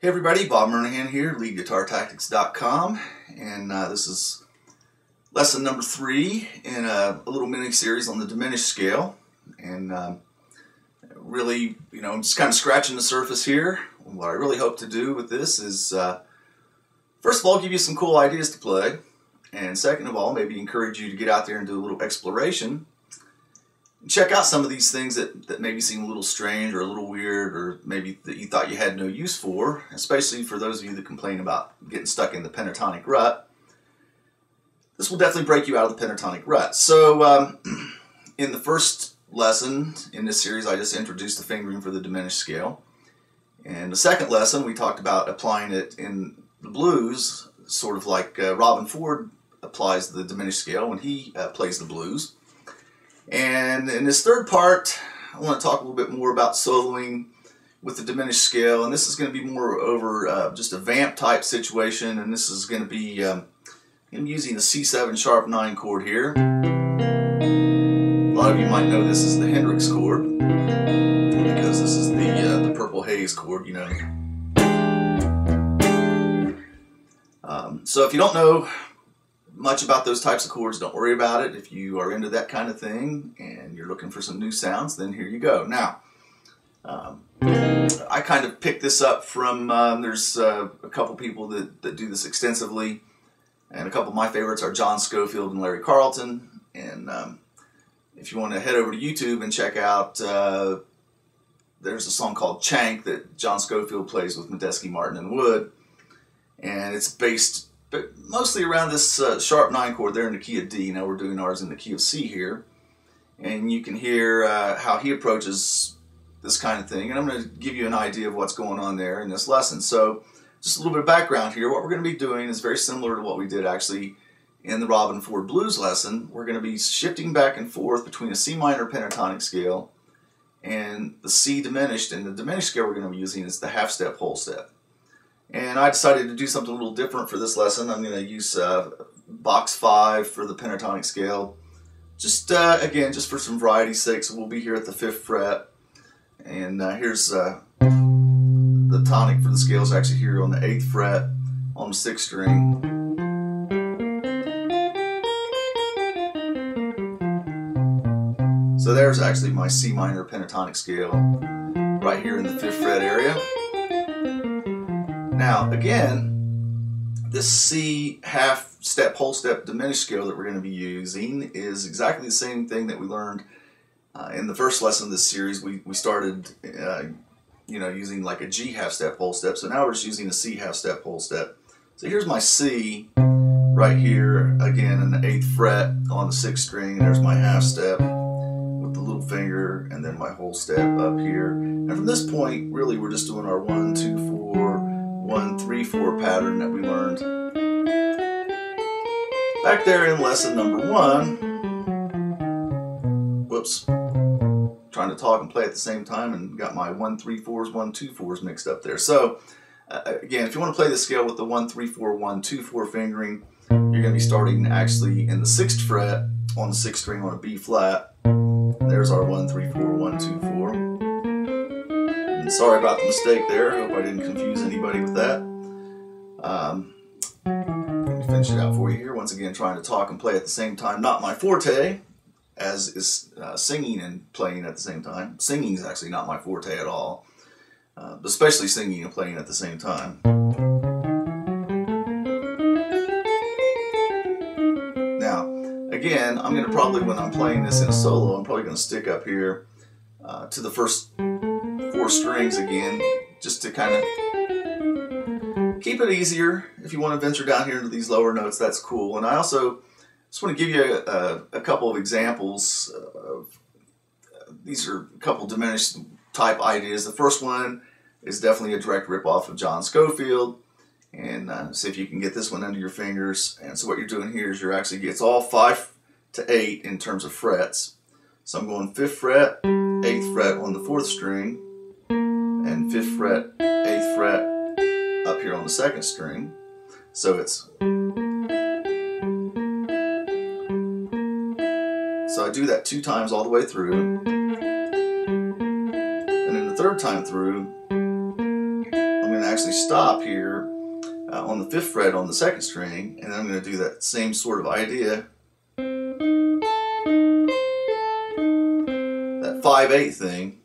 Hey everybody, Bob Murnahan here, LeadGuitarTactics.com, and this is lesson number 3 in a little mini-series on the diminished scale. And really, you know, I'm just kind of scratching the surface here. What I really hope to do with this is, first of all, give you some cool ideas to play, and second of all, maybe encourage you to get out there and do a little exploration. Check out some of these things that maybe seem a little strange or a little weird, or maybe that you thought you had no use for, especially for those of you that complain about getting stuck in the pentatonic rut. This will definitely break you out of the pentatonic rut. So in the first lesson in this series, I just introduced the fingering for the diminished scale. And the second lesson, we talked about applying it in the blues, sort of like Robin Ford applies the diminished scale when he plays the blues. And in this third part, I want to talk a little bit more about soloing with the diminished scale. And this is going to be more over just a vamp type situation. And this is going to be, I'm using the C7 sharp 9 chord here. A lot of you might know this is the Hendrix chord, because this is the Purple Haze chord, you know. So if you don't know much about those types of chords, don't worry about it. If you are into that kind of thing and you're looking for some new sounds, then here you go. Now, I kind of picked this up from, there's a couple people that do this extensively, and a couple of my favorites are John Scofield and Larry Carlton. And if you want to head over to YouTube and check out, there's a song called Chank that John Scofield plays with Medeski, Martin, and Wood, and it's based but mostly around this sharp 9 chord there in the key of D. Now we're doing ours in the key of C here. And you can hear how he approaches this kind of thing. And I'm going to give you an idea of what's going on there in this lesson. So just a little bit of background here. What we're going to be doing is very similar to what we did actually in the Robin Ford blues lesson. We're going to be shifting back and forth between a C minor pentatonic scale and the C diminished. And the diminished scale we're going to be using is the half step, whole step. And I decided to do something a little different for this lesson. I'm going to use box 5 for the pentatonic scale. Just, again, just for some variety's sake, so we'll be here at the 5th fret. And here's the tonic for the scale is actually here on the 8th fret on the 6th string. So there's actually my C minor pentatonic scale right here in the 5th fret area. Now, again, this C half step, whole step diminished scale that we're going to be using is exactly the same thing that we learned in the first lesson of this series. We started, you know, using like a G half step, whole step. So now we're just using a C half step, whole step. So here's my C right here, again, in the 8th fret on the 6th string. There's my half step with the little finger and then my whole step up here. And from this point, really, we're just doing our 1-2-4, 1-3-4 pattern that we learned back there in lesson number 1. Whoops. Trying to talk and play at the same time and got my 1-3-4s, 1-2-4s mixed up there. So again, if you want to play the scale with the 1-3-4, 1-2-4 fingering, you're going to be starting actually in the 6th fret on the 6th string on a B flat. There's our 1-3-4, 1-2-4. Sorry about the mistake there. I hope I didn't confuse anybody with that. Let me finish it out for you here. Once again, trying to talk and play at the same time. Not my forte, as is singing and playing at the same time. Singing is actually not my forte at all, but especially singing and playing at the same time. Now, again, I'm going to probably, when I'm playing this in a solo, I'm probably going to stick up here to the first 4 strings again, just to kind of keep it easier. If you want to venture down here into these lower notes, that's cool. And I also just want to give you a couple of examples. These are a couple diminished type ideas. The first one is definitely a direct ripoff of John Scofield. And see if you can get this one under your fingers. And so what you're doing here is you're actually, it's all 5 to 8 in terms of frets. So I'm going 5th fret, 8th fret on the 4th string, and 5th fret, 8th fret up here on the 2nd string. So it's... So I do that 2 times all the way through. And then the 3rd time through, I'm going to actually stop here on the 5th fret on the 2nd string, and I'm going to do that same sort of idea, that 5/8 thing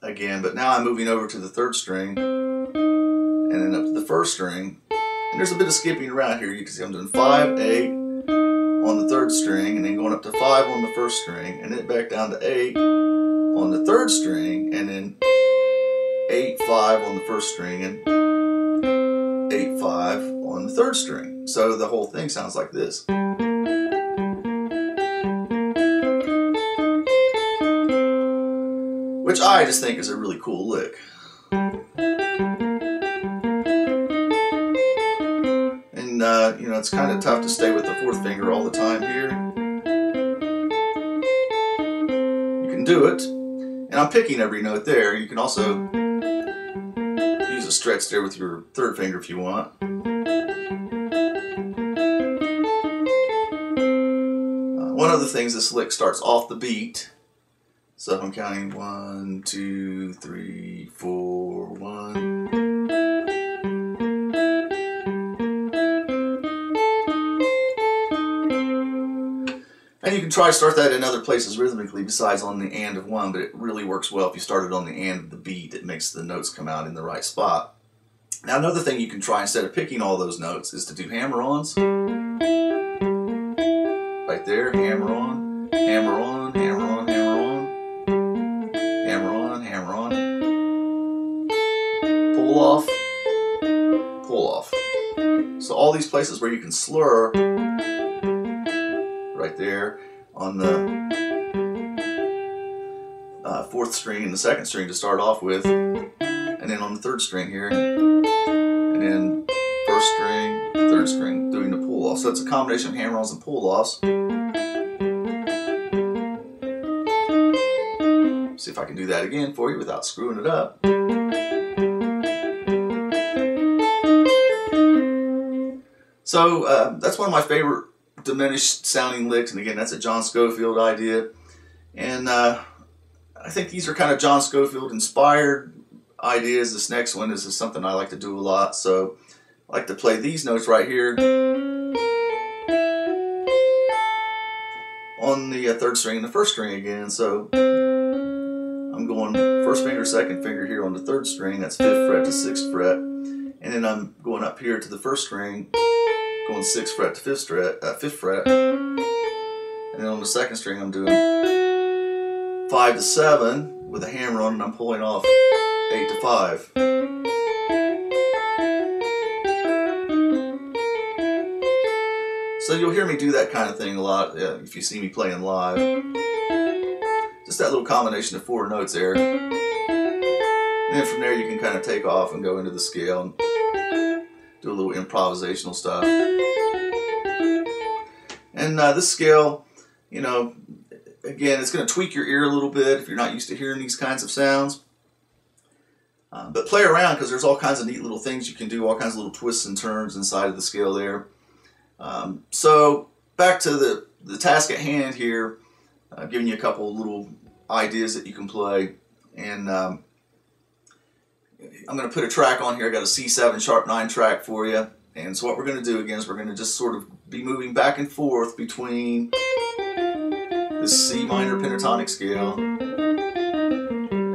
again, but now I'm moving over to the 3rd string and then up to the 1st string, and there's a bit of skipping around here. You can see I'm doing 5/8 on the 3rd string and then going up to 5 on the 1st string and then back down to 8 on the 3rd string and then 8/5 on the 1st string and 8/5 on the 3rd string. So the whole thing sounds like this. Which I just think is a really cool lick. And you know, it's kind of tough to stay with the 4th finger all the time here. You can do it. And I'm picking every note there. You can also stretch there with your 3rd finger if you want. One of the things, this lick starts off the beat, so if I'm counting 1, 2, 3, 4, 1, and you can try to start that in other places rhythmically besides on the and of 1, but it really works well if you start it on the and of the beat. It makes the notes come out in the right spot. Now another thing you can try instead of picking all those notes is to do hammer-ons. Right there, hammer-on, hammer-on, hammer-on, hammer-on, hammer-on, hammer-on, pull off, pull off. So all these places where you can slur, right there on the 4th string and the 2nd string to start off with, and then on the 3rd string here, and then 1st string, 3rd string, doing the pull-off. So it's a combination of hammer-ons and pull-offs. See if I can do that again for you without screwing it up. So that's one of my favorite diminished sounding licks, and again that's a John Scofield idea, and I think these are kind of John Scofield inspired ideas. This next one is something I like to do a lot, so I like to play these notes right here on the 3rd string and the 1st string again. So I'm going 1st finger, 2nd finger here on the 3rd string, that's 5th fret to 6th fret, and then I'm going up here to the 1st string, going 6th fret to 5th fret, and then on the 2nd string I'm doing 5 to 7 with a hammer on, and I'm pulling off 8 to 5. So you'll hear me do that kind of thing a lot if you see me playing live. Just that little combination of 4 notes there. And then from there you can kind of take off and go into the scale and do a little improvisational stuff. And this scale, you know, again, it's going to tweak your ear a little bit if you're not used to hearing these kinds of sounds. But play around, because there's all kinds of neat little things you can do, all kinds of little twists and turns inside of the scale there. So back to the task at hand here. I've given you a couple little ideas that you can play, and I'm going to put a track on here. I got a C7 sharp 9 track for you. And so what we're going to do again is we're going to just sort of be moving back and forth between this C minor pentatonic scale and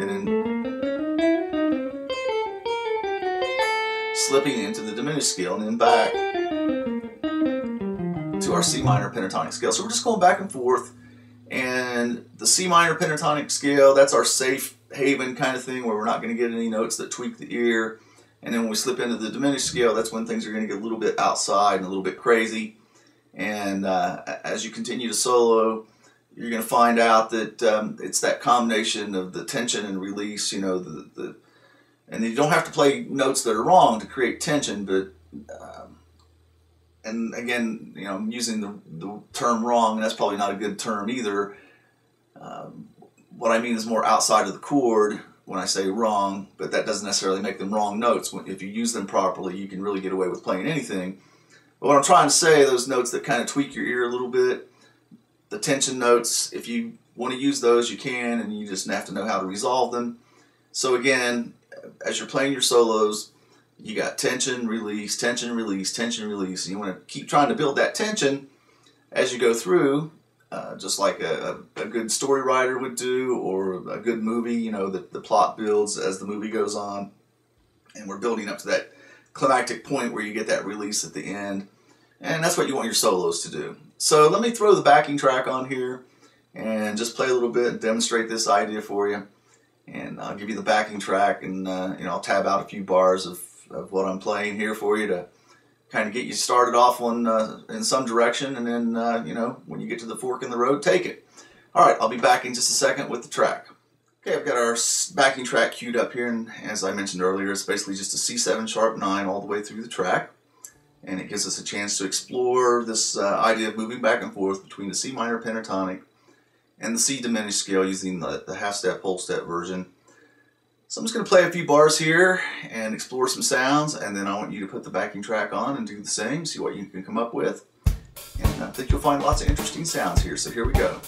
then slipping into the diminished scale and then back to our C minor pentatonic scale. So we're just going back and forth, and the C minor pentatonic scale, that's our safe haven kind of thing where we're not going to get any notes that tweak the ear, and then when we slip into the diminished scale, that's when things are going to get a little bit outside and a little bit crazy. And as you continue to solo, you're going to find out that it's that combination of the tension and release, you know, and you don't have to play notes that are wrong to create tension, but and again, you know, I'm using the term wrong, and that's probably not a good term either. What I mean is more outside of the chord when I say wrong, but that doesn't necessarily make them wrong notes. If you use them properly, you can really get away with playing anything. But what I'm trying to say, those notes that kind of tweak your ear a little bit, the tension notes, if you want to use those, you can, and you just have to know how to resolve them. So again, as you're playing your solos, you got tension, release, tension, release, tension, release. And you want to keep trying to build that tension as you go through, just like a good story writer would do, or a good movie. You know, the plot builds as the movie goes on, and we're building up to that climactic point where you get that release at the end. And that's what you want your solos to do. So let me throw the backing track on here and just play a little bit and demonstrate this idea for you. And I'll give you the backing track, and you know, I'll tab out a few bars of what I'm playing here for you to kind of get you started off on in some direction, and then you know, when you get to the fork in the road, take it. All right, I'll be back in just a second with the track. Okay, I've got our backing track queued up here, and as I mentioned earlier, it's basically just a C7 sharp 9 all the way through the track. And it gives us a chance to explore this idea of moving back and forth between the C minor pentatonic and the C diminished scale using the half step, whole step version. So I'm just going to play a few bars here and explore some sounds, and then I want you to put the backing track on and do the same, see what you can come up with. And I think you'll find lots of interesting sounds here, so here we go.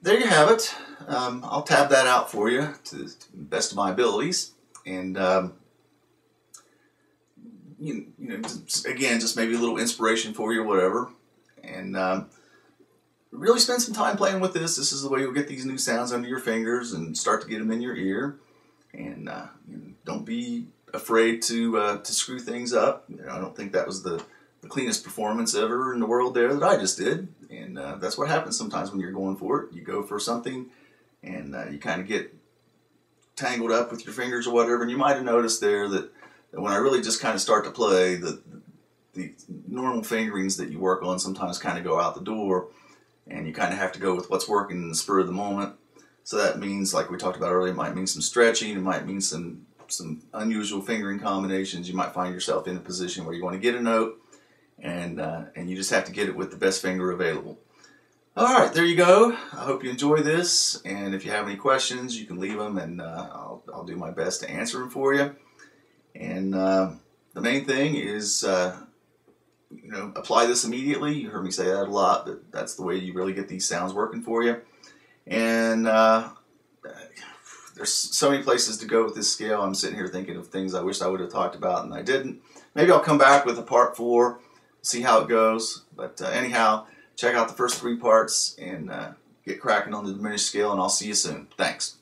There you have it. I'll tab that out for you to the best of my abilities, and you know, again, just maybe a little inspiration for you or whatever. And really spend some time playing with this. This is the way you'll get these new sounds under your fingers and start to get them in your ear. And you know, don't be afraid to screw things up. You know, I don't think that was the cleanest performance ever in the world there that I just did. And that's what happens sometimes when you're going for it. You go for something, and you kind of get tangled up with your fingers or whatever. And you might have noticed there that when I really just kind of start to play, the normal fingerings that you work on sometimes kind of go out the door, and you kind of have to go with what's working in the spur of the moment. So that means, like we talked about earlier, it might mean some stretching, it might mean some unusual fingering combinations. You might find yourself in a position where you want to get a note, and you just have to get it with the best finger available. Alright, there you go. I hope you enjoy this, and if you have any questions, you can leave them, and I'll do my best to answer them for you. And the main thing is, you know, apply this immediately. You heard me say that a lot, but that's the way you really get these sounds working for you. And there's so many places to go with this scale. I'm sitting here thinking of things I wish I would have talked about and I didn't. Maybe I'll come back with a part 4. See how it goes, but anyhow, check out the first 3 parts and get cracking on the diminished scale, and I'll see you soon. Thanks.